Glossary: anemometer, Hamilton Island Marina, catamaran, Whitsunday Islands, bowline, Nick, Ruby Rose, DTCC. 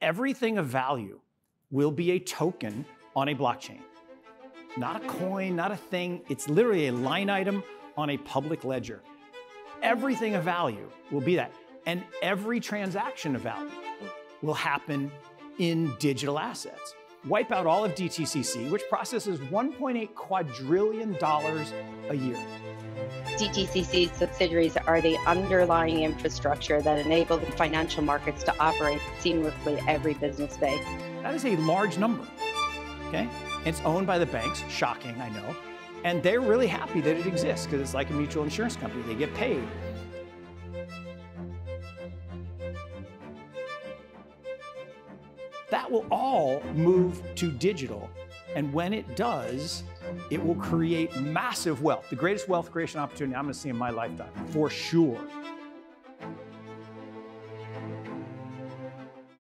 everything of value will be a token on a blockchain. Not a coin, not a thing. It's literally a line item on a public ledger. Everything of value will be that. And every transaction of value will happen in digital assets. Wipe out all of DTCC, which processes $1.8 quadrillion a year. DTCC's subsidiaries are the underlying infrastructure that enable the financial markets to operate seamlessly every business day. That is a large number, okay? It's owned by the banks, shocking, I know. And they're really happy that it exists because it's like a mutual insurance company, they get paid. That will all move to digital. And when it does, it will create massive wealth, the greatest wealth creation opportunity I'm gonna see in my lifetime, for sure.